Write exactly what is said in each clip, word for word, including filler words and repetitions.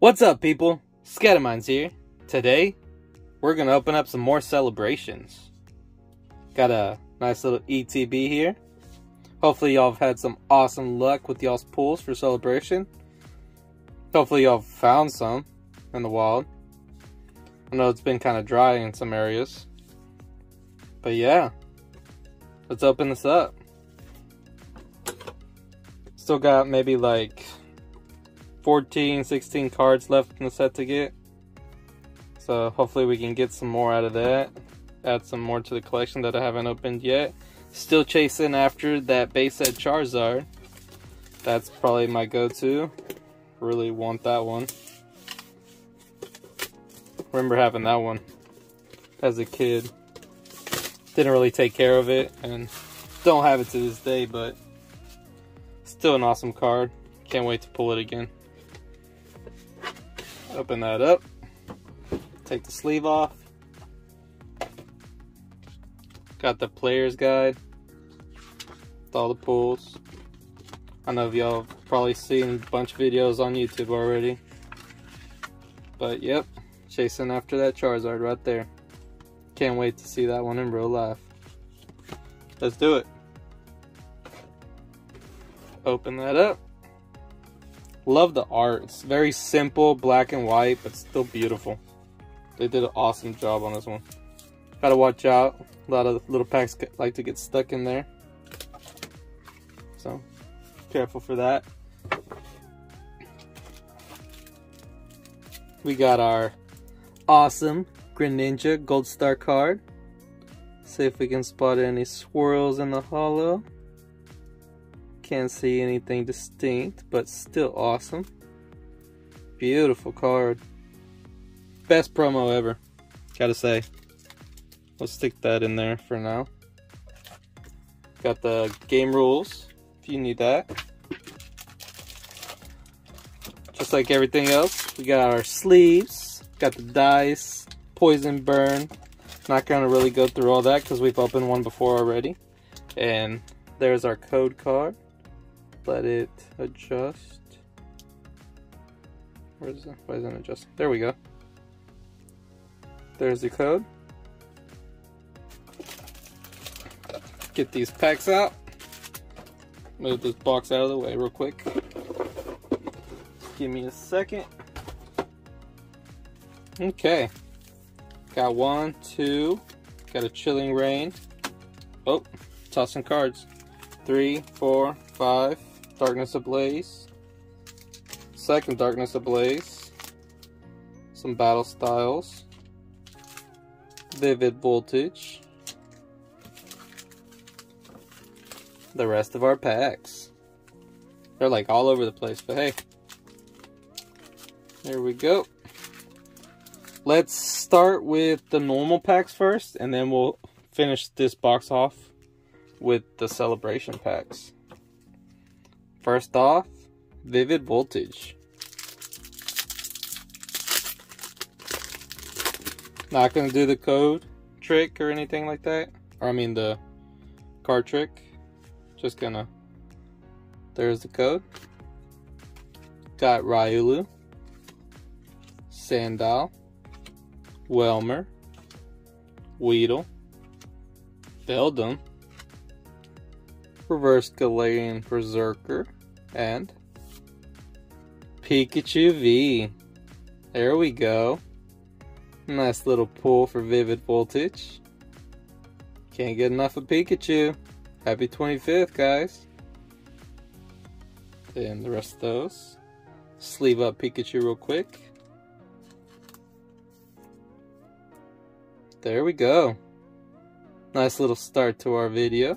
What's up, people? SkattaMindz here. Today, we're gonna open up some more celebrations. Got a nice little E T B here. Hopefully y'all have had some awesome luck with y'all's pools for celebration. Hopefully y'all found some in the wild. I know it's been kind of dry in some areas. But yeah, let's open this up. Still got maybe like fourteen, sixteen cards left in the set to get. So hopefully we can get some more out of that. Add some more to the collection that I haven't opened yet. Still chasing after that base set Charizard. That's probably my go-to. Really want that one. Remember having that one as a kid. Didn't really take care of it and don't have it to this day, but still an awesome card. Can't wait to pull it again. Open that up. Take the sleeve off. Got the player's guide with all the pulls. I know y'all have probably seen a bunch of videos on YouTube already. But yep, chasing after that Charizard right there. Can't wait to see that one in real life. Let's do it. Open that up. Love the art. It's very simple, black and white, but still beautiful. They did an awesome job on this one. Gotta watch out. A lot of little packs like to get stuck in there. So, careful for that. We got our awesome Greninja Gold Star card. See if we can spot any swirls in the holo. Can't see anything distinct, but still awesome. Beautiful card. Best promo ever, gotta say. Let's stick that in there for now. Got the game rules, if you need that. Just like everything else, we got our sleeves, got the dice, poison burn. Not gonna really go through all that because we've opened one before already. And there's our code card. Let it adjust. Where is it? Why isn't it adjusting? There we go. There's the code. Get these packs out. Move this box out of the way real quick. Give me a second. Okay. Got one, two. Got a Chilling Reign. Oh, tossing cards. Three, four, five. Darkness Ablaze. Second Darkness Ablaze. Some Battle Styles. Vivid Voltage. The rest of our packs. They're like all over the place, but hey. There we go. Let's start with the normal packs first, and then we'll finish this box off with the celebration packs. First off, Vivid Voltage. Not gonna do the code trick or anything like that. Or I mean the card trick. Just gonna, there's the code. Got Ryulu, Sandal, Welmer, Weedle, Beldum, Reverse Galarian Berserker, and Pikachu V. There we go. Nice little pull for Vivid Voltage. Can't get enough of Pikachu. Happy twenty-fifth, guys. And the rest of those. Sleeve up Pikachu real quick. There we go. Nice little start to our video.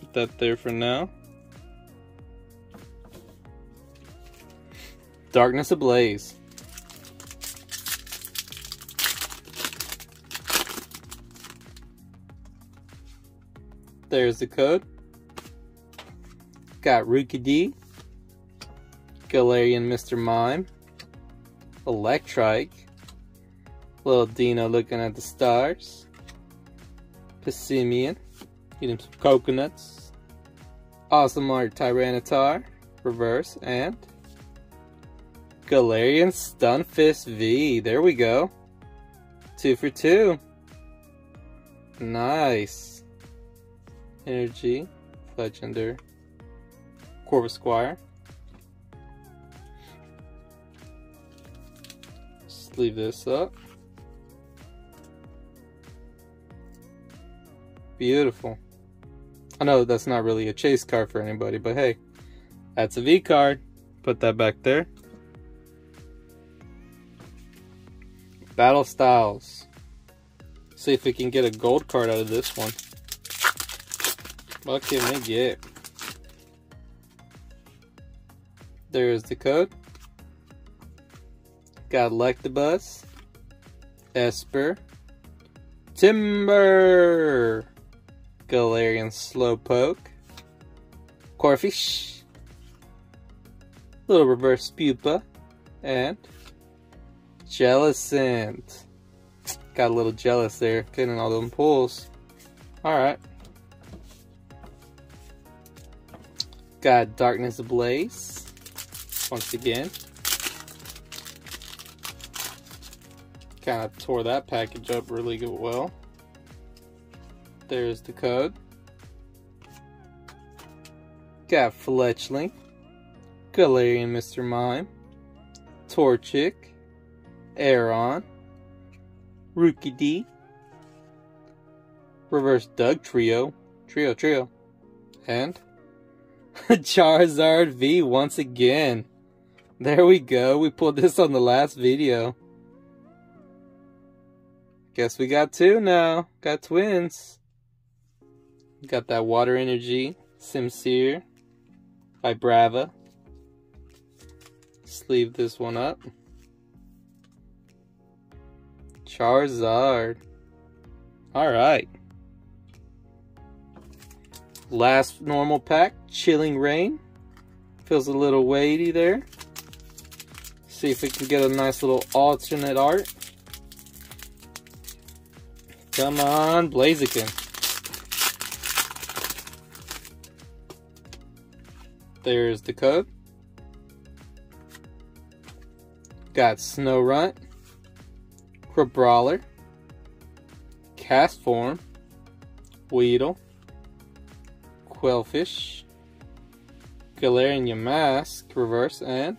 Put that there for now. Darkness Ablaze. There's the code. Got Rookie D, Galarian Mister Mime, Electrike, little Dino looking at the stars, Passimian, get him some coconuts, awesome art Tyranitar, reverse, and Galarian Stunfisk V. There we go. Two for two. Nice. Energy. Legender. Corvus Squire. Just leave this up. Beautiful. I know that's not really a chase card for anybody, but hey, that's a V card. Put that back there. Battle Styles. See if we can get a gold card out of this one. What can we get? There's the code. Got Electabuzz, Esper, Timber, Galarian Slowpoke, Corphish, little reverse Pupa, and Jellicent. Got a little jealous there, getting all them pulls. Alright. Got Darkness Ablaze, once again. Kind of tore that package up really good. Well, there's the code. Got Fletchling, Galarian Mister Mime, Torchic, Aeron, Rookie D, Reverse Doug Trio, Trio Trio, and Charizard V once again. There we go. We pulled this on the last video. Guess we got two now. Got twins. Got that Water Energy, Simsear, Vibrava. Sleeve this one up. Charizard. Alright. Last normal pack, Chilling Reign. Feels a little weighty there. See if we can get a nice little alternate art. Come on, Blaziken. There's the code. Got Snowrunt, Crabrawler, Cast Form, Weedle, Quillfish, Galarian Mask, Reverse, and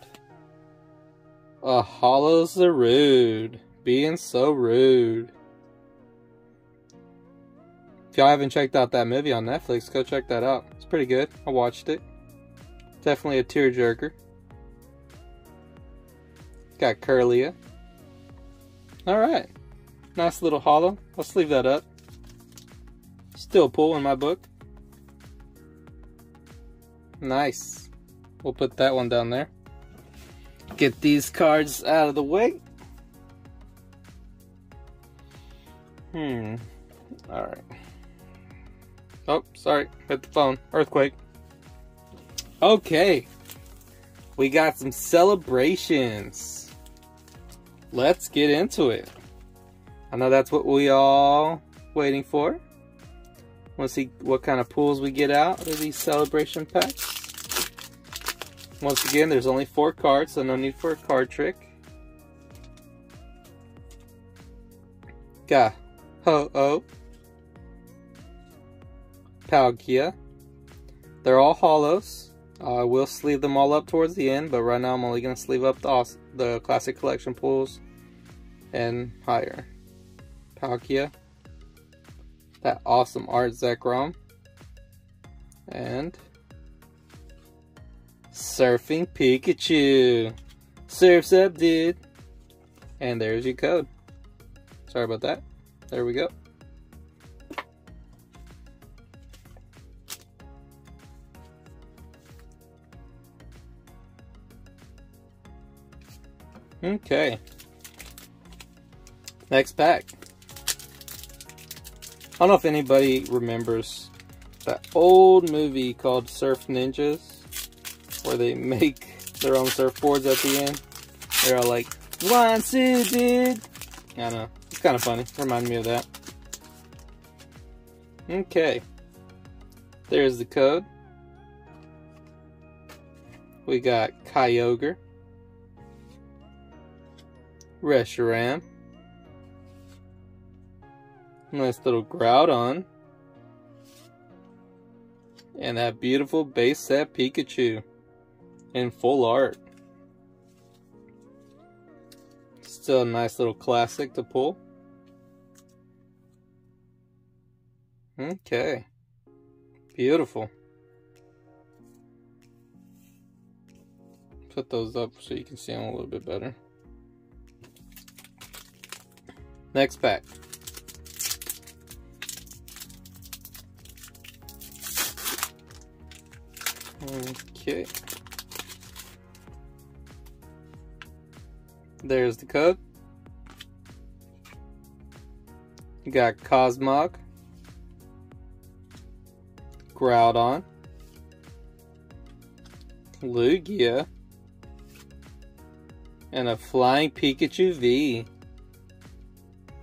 a Holo Zarude. Being so rude. If y'all haven't checked out that movie on Netflix, go check that out. It's pretty good. I watched it. Definitely a tearjerker. Got Kirlia. Alright. Nice little holo. Let's leave that up. Still pull in my book. Nice. We'll put that one down there. Get these cards out of the way. Hmm. Alright. Oh, sorry, hit the phone. Earthquake. Okay. We got some celebrations. Let's get into it. I know that's what we all waiting for. Want to see what kind of pulls we get out of these celebration packs. Once again, there's only four cards, so no need for a card trick. Got Ho-Oh. Palkia. They're all holos. I uh, will sleeve them all up towards the end, but right now I'm only going to sleeve up the, the classic collection pulls and higher. Palkia. That awesome art Zekrom. And Surfing Pikachu. Surf's up, dude. And there's your code. Sorry about that. There we go. Okay, next pack. I don't know if anybody remembers that old movie called Surf Ninjas, where they make their own surfboards at the end. They're all like, one, two, dude. I know, it's kind of funny. Remind me of that. Okay, there's the code. We got Kyogre, Reshiram. Nice little Groudon. And that beautiful base set Pikachu in full art. Still a nice little classic to pull. Okay. Beautiful. Put those up so you can see them a little bit better. Next pack. Okay. There's the code. You got Cosmog, Groudon, Lugia, and a flying Pikachu V.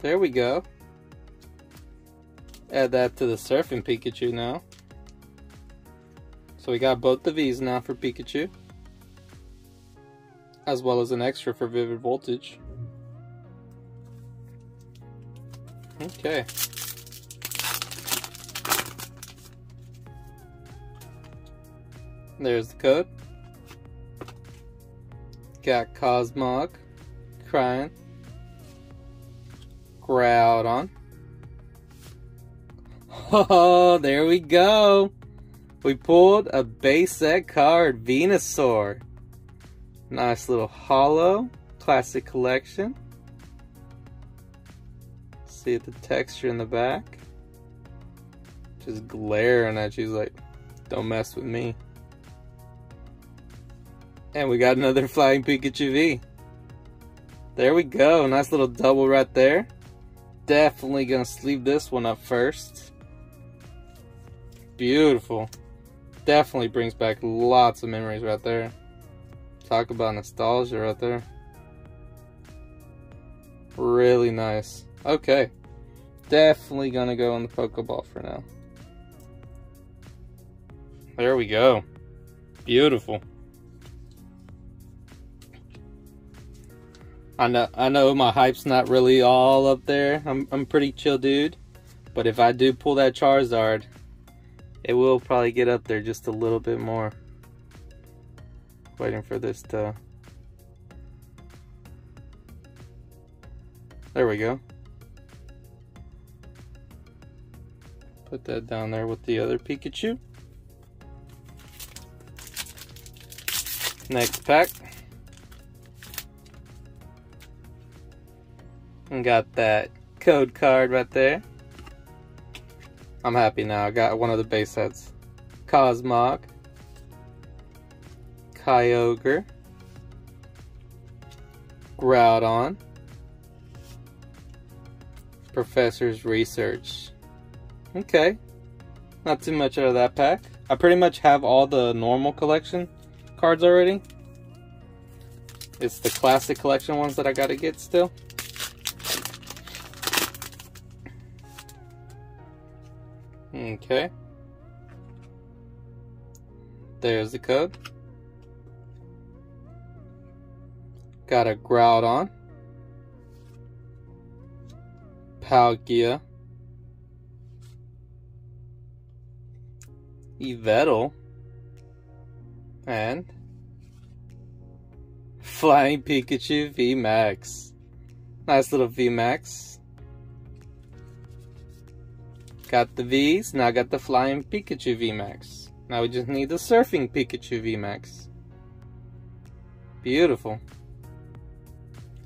There we go. Add that to the Surfing Pikachu now. So we got both the V's now for Pikachu, as well as an extra for Vivid Voltage. Okay. There's the code. Got Cosmog, Crying, Groudon. Oh, there we go. We pulled a base set card, Venusaur. Nice little hollow, classic collection. See the texture in the back? Just glaring at you like, don't mess with me. And we got another flying Pikachu V. There we go, nice little double right there. Definitely gonna sleeve this one up first. Beautiful. Definitely brings back lots of memories right there. Talk about nostalgia right there. Really nice. Okay. Definitely gonna go on the Pokeball for now. There we go. Beautiful. I know I know my hype's not really all up there. I'm I'm pretty chill dude. But if I do pull that Charizard, it will probably get up there just a little bit more. Waiting for this to... There we go. Put that down there with the other Pikachu. Next pack. And got that code card right there. I'm happy now. I got one of the base sets. Cosmog, Kyogre, Groudon, Professor's Research. Okay, not too much out of that pack. I pretty much have all the normal collection cards already. It's the classic collection ones that I gotta get still. Okay. There's the code. Got a Groudon, Palkia, Evettle, and flying Pikachu V Max. Nice little V Max. Got the V's. Now got the flying Pikachu V Max. Now we just need the Surfing Pikachu V Max. Beautiful.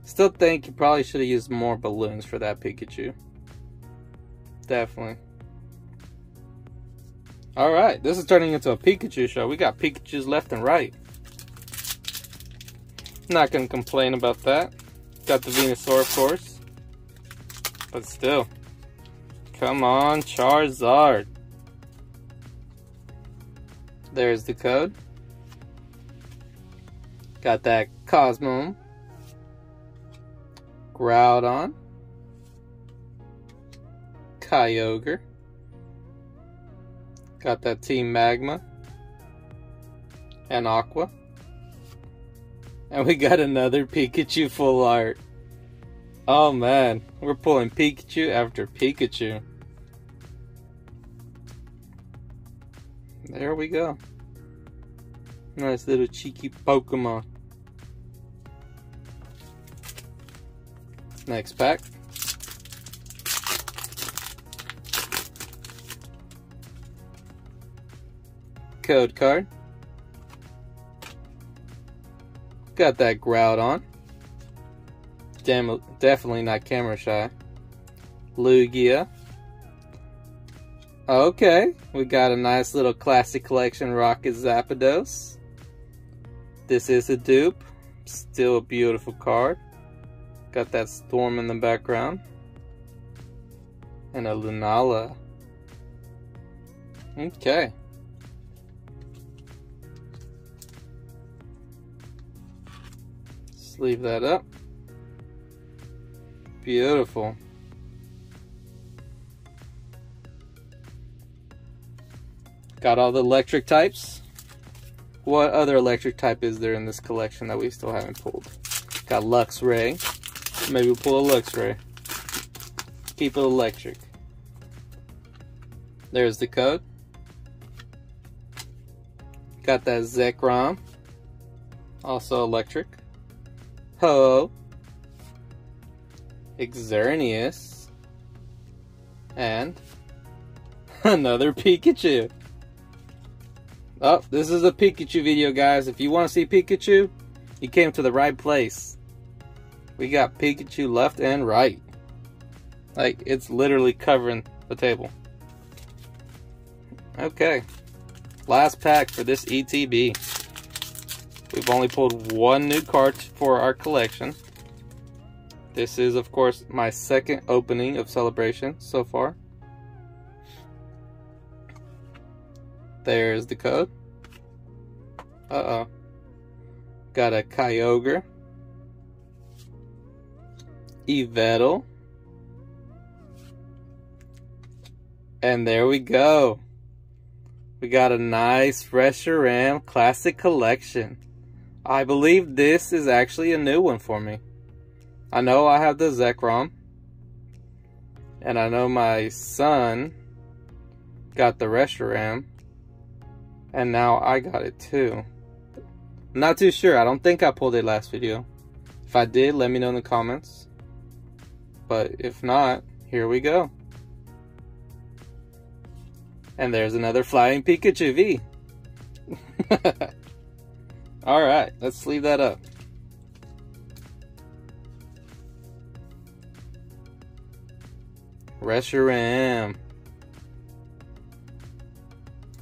Still think you probably should have used more balloons for that Pikachu. Definitely. Alright, this is turning into a Pikachu show. We got Pikachus left and right. Not gonna complain about that. Got the Venusaur, of course. But still. Come on, Charizard. There's the code. Got that Cosmo. Groudon, Kyogre, got that Team Magma, and Aqua, and we got another Pikachu full art. Oh man, we're pulling Pikachu after Pikachu. There we go. Nice little cheeky Pokemon. Next pack. Code card. Got that Groudon. Damn, definitely not camera shy. Lugia. Okay, we got a nice little classic collection Rocket Zapdos. This is a dupe. Still a beautiful card. Got that Storm in the background. And a Lunala. Okay. Just leave that up. Beautiful. Got all the electric types. What other electric type is there in this collection that we still haven't pulled? Got Luxray. Maybe we'll pull a Luxray. Keep it electric. There's the code. Got that Zekrom. Also electric. Ho. Xerneas. And another Pikachu. Oh, this is a Pikachu video, guys. If you want to see Pikachu, you came to the right place. We got Pikachu left and right. Like, it's literally covering the table. Okay. Last pack for this E T B. We've only pulled one new card for our collection. This is, of course, my second opening of Celebration so far. There's the code. Uh-oh. Got a Kyogre. Weedle. And there we go. We got a nice Reshiram Classic Collection. I believe this is actually a new one for me. I know I have the Zekrom, and I know my son got the Reshiram, and now I got it too. I'm not too sure. I don't think I pulled it last video. If I did, let me know in the comments. But if not, here we go. And there's another Flying Pikachu V. Alright, let's leave that up. Reshiram.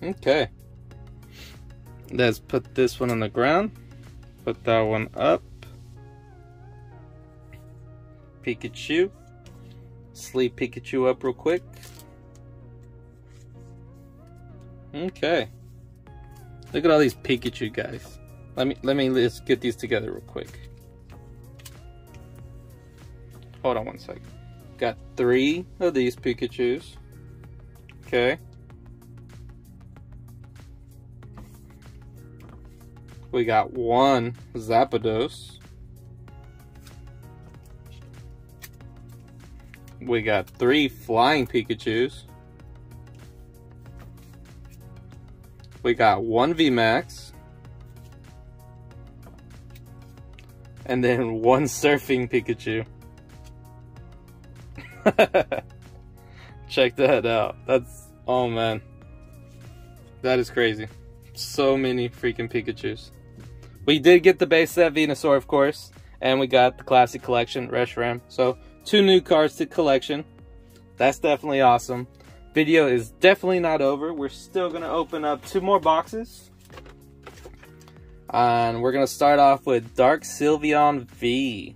Okay. Let's put this one on the ground. Put that one up. Pikachu. Sleep Pikachu up real quick. Okay. Look at all these Pikachu guys. Let me let me let's get these together real quick. Hold on one second. Got three of these Pikachus. Okay. We got one Zapdos. We got three Flying Pikachus. We got one V max. And then one Surfing Pikachu. Check that out. That's, oh man. That is crazy. So many freaking Pikachus. We did get the base set Venusaur, of course. And we got the Classic Collection Reshiram. So, two new cards to collection. That's definitely awesome. Video is definitely not over. We're still going to open up two more boxes. And we're going to start off with Dark Sylveon V.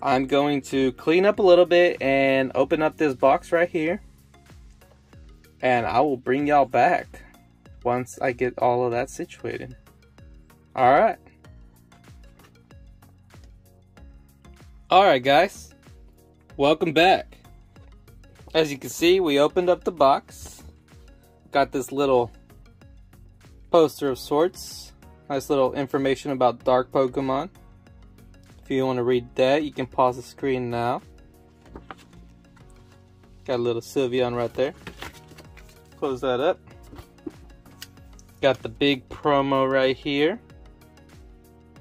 I'm going to clean up a little bit and open up this box right here. And I will bring y'all back once I get all of that situated. Alright. Alright guys. Welcome back. As you can see, we opened up the box. Got this little poster of sorts. Nice little information about dark Pokemon. If you want to read that, you can pause the screen now. Got a little Sylveon right there. Close that up. Got the big promo right here.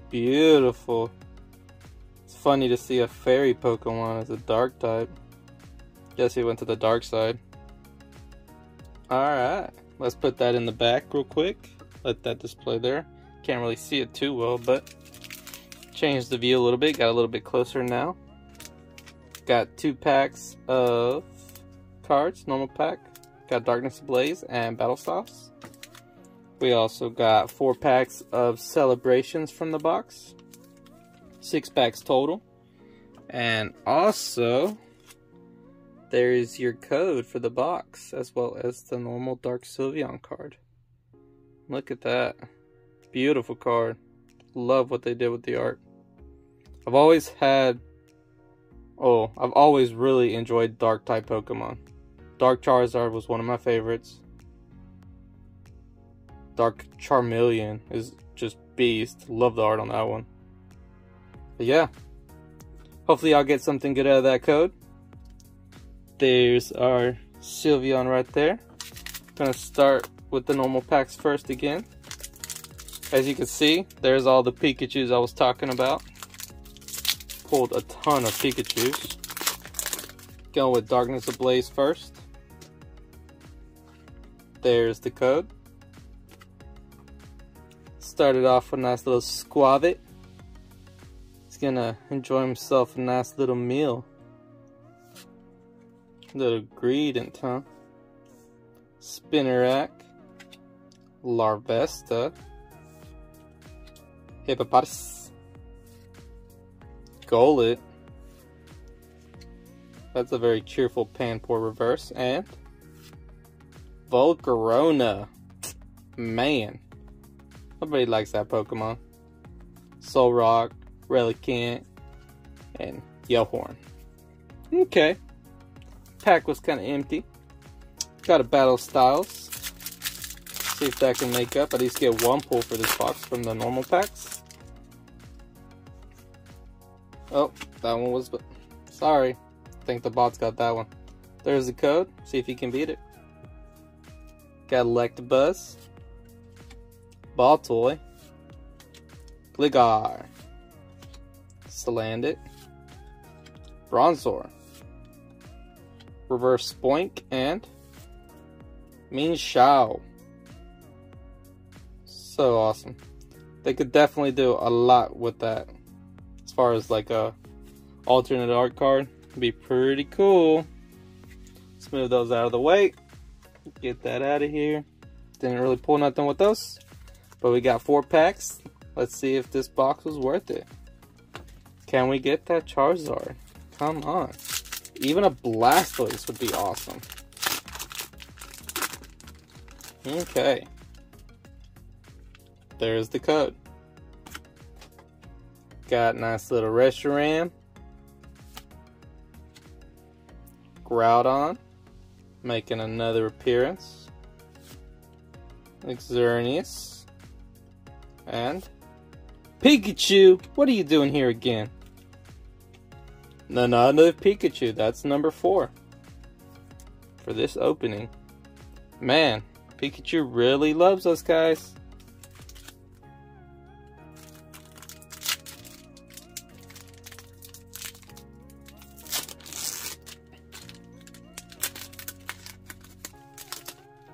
Beautiful. It's funny to see a fairy Pokemon as a dark type. Guess he went to the dark side. Alright, let's put that in the back real quick. Let that display there. Can't really see it too well, but changed the view a little bit. Got a little bit closer now. Got two packs of cards, normal pack. Got Darkness Ablaze and Battle Styles. We also got four packs of Celebrations from the box. Six packs total. And also, there is your code for the box, as well as the normal Dark Sylveon card. Look at that. Beautiful card. Love what they did with the art. I've always had... Oh, I've always really enjoyed dark type Pokemon. Dark Charizard was one of my favorites. Dark Charmeleon is just beast. Love the art on that one. But yeah. Hopefully I'll get something good out of that code. There's our Sylveon right there. Gonna start with the normal packs first again. As you can see, there's all the Pikachus I was talking about. Pulled a ton of Pikachus. Going with Darkness Ablaze first. There's the code. Started off with a nice little Squavit. He's gonna enjoy himself a nice little meal. Little Greedent, huh? Spinarak. Larvesta. Hippopotas. Golet. That's a very cheerful Panpour reverse. And Volcarona. Man. Nobody likes that Pokemon. Solrock, Relicanth, and Yellhorn. Okay. Pack was kind of empty. Got a Battle Styles. See if that can make up. At least get one pull for this box from the normal packs. Oh, that one was... Sorry. I think the bot's got that one. There's the code. See if you can beat it. Got Electabuzz. Baltoy. Gligar. Salandit. Bronzor. Reverse Spoink and Mean Shao. So awesome. They could definitely do a lot with that. As far as like a alternate art card. It'd be pretty cool. Let's move those out of the way. Get that out of here. Didn't really pull nothing with those. But we got four packs. Let's see if this box was worth it. Can we get that Charizard? Come on. Even a Blastoise would be awesome. Okay. There's the code. Got nice little Reshiram. Groudon. Making another appearance. Xerneas. And Pikachu! What are you doing here again? No, no, another Pikachu. That's number four for this opening. Man, Pikachu really loves us, guys.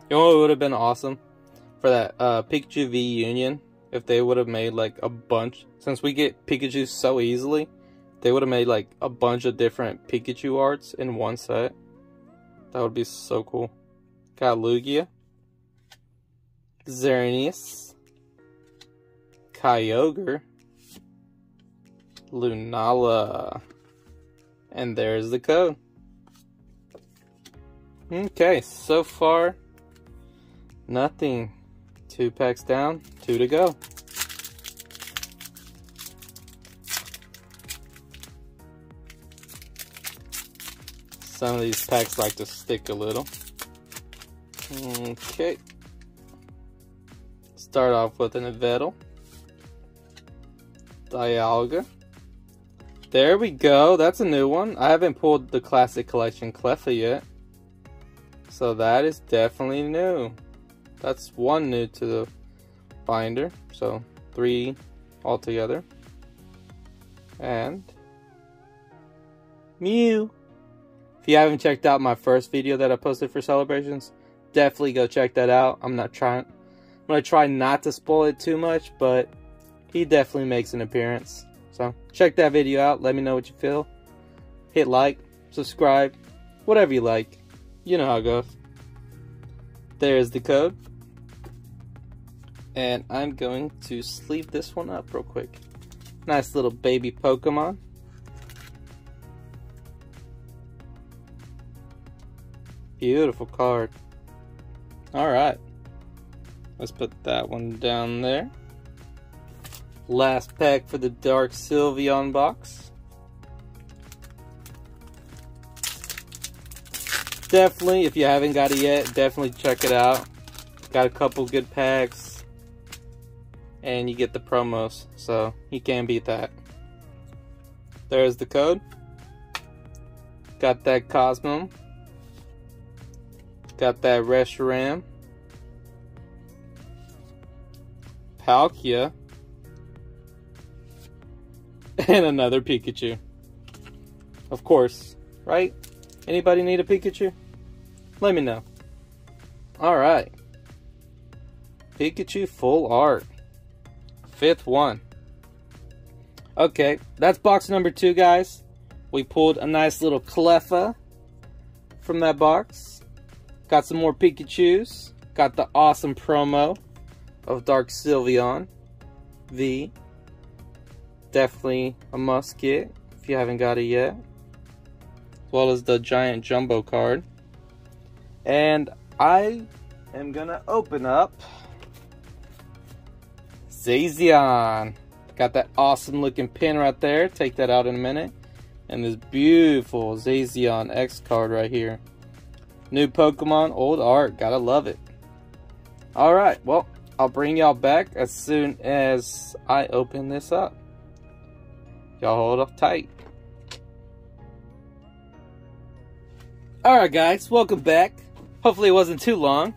You know what would have been awesome for that uh, Pikachu V Union? If they would have made like a bunch, since we get Pikachu so easily. They would have made like a bunch of different Pikachu arts in one set. That would be so cool. Got Lugia. Xerneas. Kyogre. Lunala. And there's the code. Okay, so far, nothing. Two packs down, two to go. Some of these packs like to stick a little. Okay. Start off with an Evettle. Dialga. There we go, that's a new one. I haven't pulled the Classic Collection Cleffa yet. So that is definitely new. That's one new to the binder. So three altogether. And Mew. If you haven't checked out my first video that I posted for celebrations, definitely go check that out. I'm not trying I'm gonna try not to spoil it too much, but he definitely makes an appearance. So check that video out. Let me know what you feel. Hit like, subscribe, whatever you like. You know how it goes. There's the code. And I'm going to sleeve this one up real quick. Nice little baby Pokemon. Beautiful card. Alright. Let's put that one down there. Last pack for the Dark Sylveon box. Definitely, if you haven't got it yet, definitely check it out. Got a couple good packs. And you get the promos, so you can't beat that. There's the code. Got that Cosmog. Got that Reshiram. Palkia. And another Pikachu. Of course, right? Anybody need a Pikachu? Let me know. Alright. Pikachu full art. Fifth one. Okay, that's box number two, guys. We pulled a nice little Cleffa from that box. Got some more Pikachus. Got the awesome promo of Dark Sylveon V. Definitely a must get if you haven't got it yet. As well as the giant jumbo card. And I am gonna open up Zacian. Got that awesome looking pin right there. Take that out in a minute. And this beautiful Zacian X card right here. New Pokemon, old art. Gotta love it. Alright, well, I'll bring y'all back as soon as I open this up. Y'all hold up tight. Alright guys, welcome back. Hopefully it wasn't too long.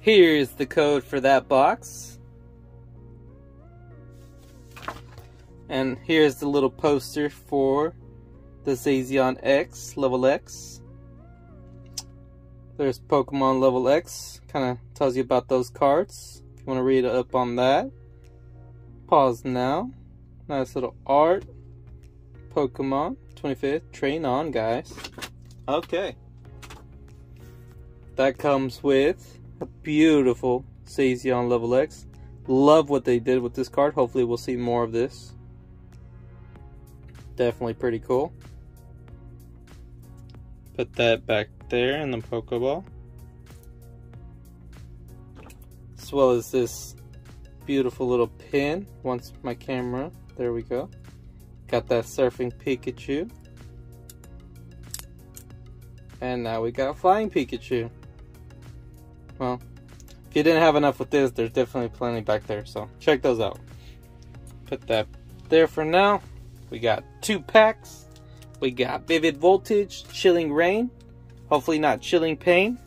Here's the code for that box. And here's the little poster for the Zacian X, level X. There's Pokemon level X. Kind of tells you about those cards. If you want to read up on that. Pause now. Nice little art. Pokemon. twenty-fifth. Train on, guys. Okay. That comes with a beautiful Zacian level X. Love what they did with this card. Hopefully we'll see more of this. Definitely pretty cool. Put that back there in the Pokeball. As well as this beautiful little pin. Once my camera. There we go. Got that Surfing Pikachu. And now we got Flying Pikachu. Well, if you didn't have enough with this, there's definitely plenty back there. So check those out. Put that there for now. We got two packs. We got Vivid Voltage, Chilling Reign. Hopefully not Chilling Pain.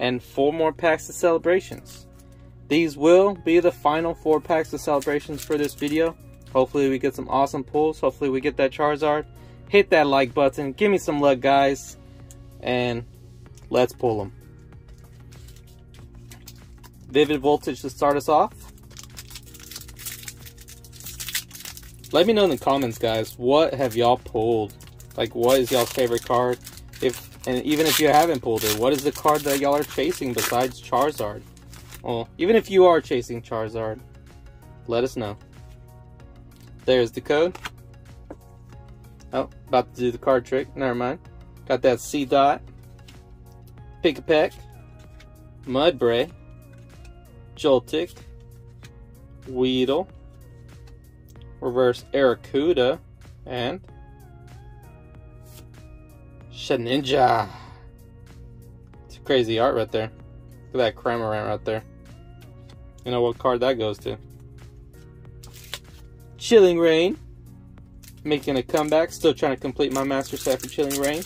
And four more packs of Celebrations. These will be the final four packs of Celebrations for this video. Hopefully we get some awesome pulls. Hopefully we get that Charizard. Hit that like button. Give me some luck, guys. And let's pull them. Vivid Voltage to start us off. Let me know in the comments, guys. What have y'all pulled? Like, what is y'all's favorite card? If and even if you haven't pulled it, what is the card that y'all are chasing besides Charizard? Well, even if you are chasing Charizard, let us know. There's the code. Oh, about to do the card trick. Never mind. Got that C dot. Pick a peck. Mudbray. Joltik. Weedle. Reverse Aracuda. And Sheninja. It's crazy art right there. Look at that Cramorant right there. You know what card that goes to. Chilling Reign, making a comeback. Still trying to complete my Master Set for Chilling Reign.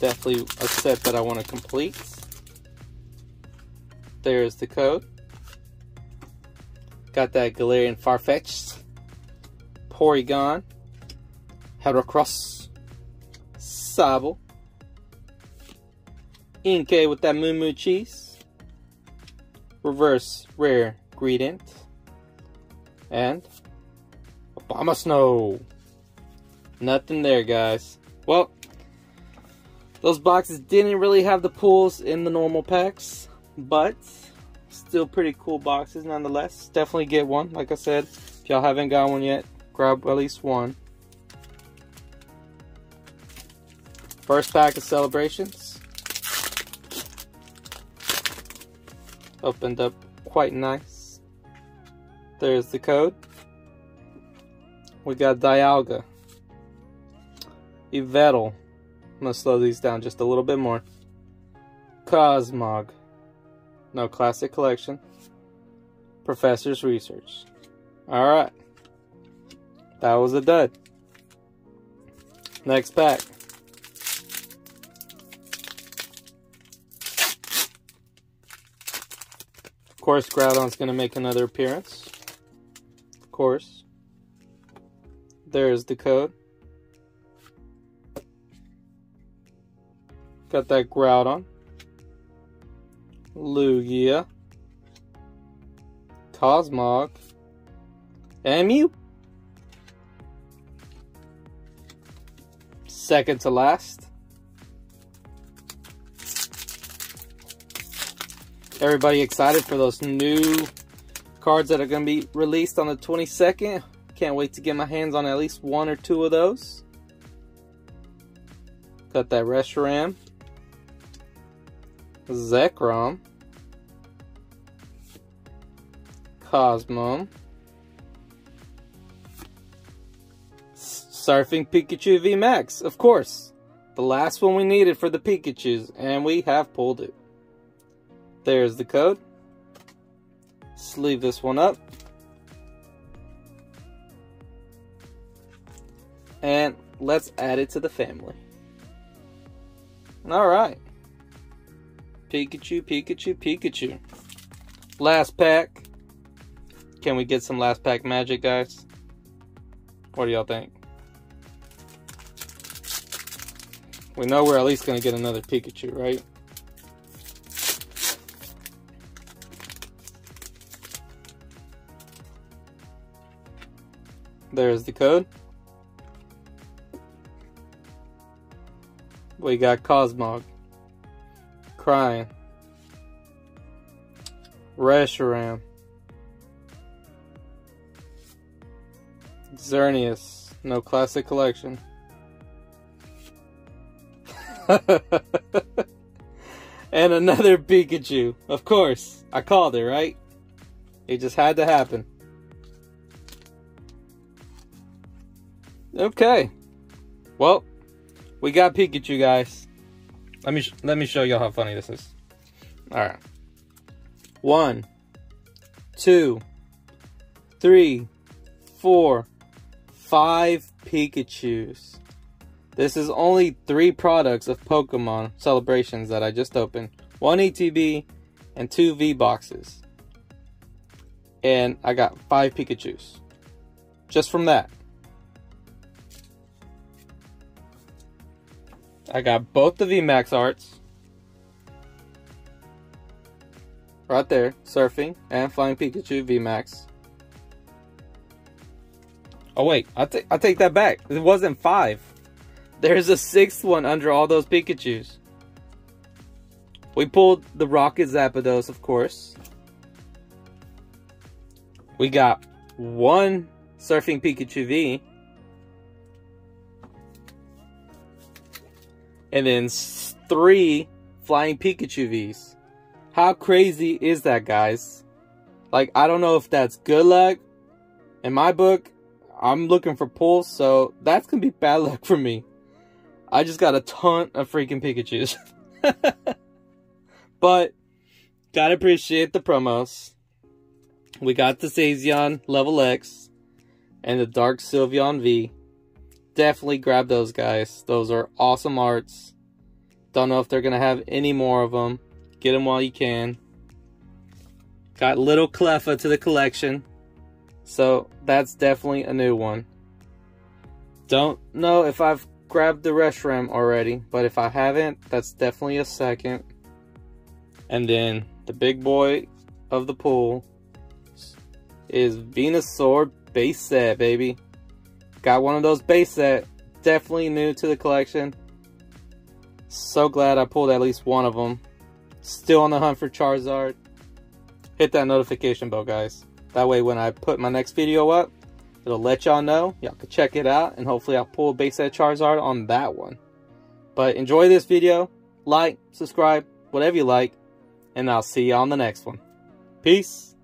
Definitely a set that I want to complete. There's the code. Got that Galarian Farfetch'd, Porygon, Heracross, Sobble, Inkay with that Moo Moo Cheese, Reverse Rare Greedent, and Abomasnow. Nothing there, guys. Well, those boxes didn't really have the pulls in the normal packs, but still pretty cool boxes nonetheless. Definitely get one. Like I said, if y'all haven't got one yet, grab at least one. First pack of Celebrations. Opened up quite nice. There's the code. We got Dialga, Yveltal. I'm going to slow these down just a little bit more. Cosmog. No Classic Collection. Professor's Research. Alright. That was a dud. Next pack. Of course, Groudon's going to make another appearance. Of course. There's the code. Got that Groudon, Lugia, Cosmog, and Mew. Second to last. Everybody excited for those new cards that are going to be released on the twenty-second? Can't wait to get my hands on at least one or two of those. Got that Reshiram, Zekrom, Cosmo, Surfing Pikachu V Max, of course, the last one we needed for the Pikachus, and we have pulled it. There's the code. Sleeve this one up, and let's add it to the family. All right. Pikachu, Pikachu, Pikachu. Last pack. Can we get some last pack magic, guys? What do y'all think? We know we're at least going to get another Pikachu, right? There's the code. We got Cosmog, Crying, Reshiram, Xerneas, no Classic Collection, and another Pikachu. Of course, I called it, right? It just had to happen. Okay, well, we got Pikachu, guys. Let me, let me show y'all how funny this is. Alright. One, two, three, four, five Pikachus. This is only three products of Pokemon Celebrations that I just opened. One E T B and two V-Boxes. And I got five Pikachus. Just from that. I got both the V-Max arts. Right there. Surfing and Flying Pikachu V-Max. Oh wait, I, I take that back. It wasn't five. There's a sixth one under all those Pikachus. We pulled the Rocket Zapdos, of course. We got one Surfing Pikachu V. And then three Flying Pikachu Vs. How crazy is that, guys? Like, I don't know if that's good luck. In my book, I'm looking for pulls, so that's going to be bad luck for me. I just got a ton of freaking Pikachus. But, gotta appreciate the promos. We got the Zacian Level X. and the Dark Sylveon V. Definitely grab those guys. Those are awesome arts. Don't know if they're going to have any more of them. Get them while you can. Got little Cleffa to the collection. So that's definitely a new one. Don't know if I've grabbed the Reshiram already, but if I haven't, that's definitely a second. And then the big boy of the pool is Venusaur base set, baby. Got one of those base set. Definitely new to the collection. So glad I pulled at least one of them. Still on the hunt for Charizard. Hit that notification bell, guys. That way when I put my next video up, it'll let y'all know. Y'all can check it out, and hopefully I'll pull a base set Charizard on that one. But enjoy this video. Like, subscribe, whatever you like. And I'll see you on the next one. Peace.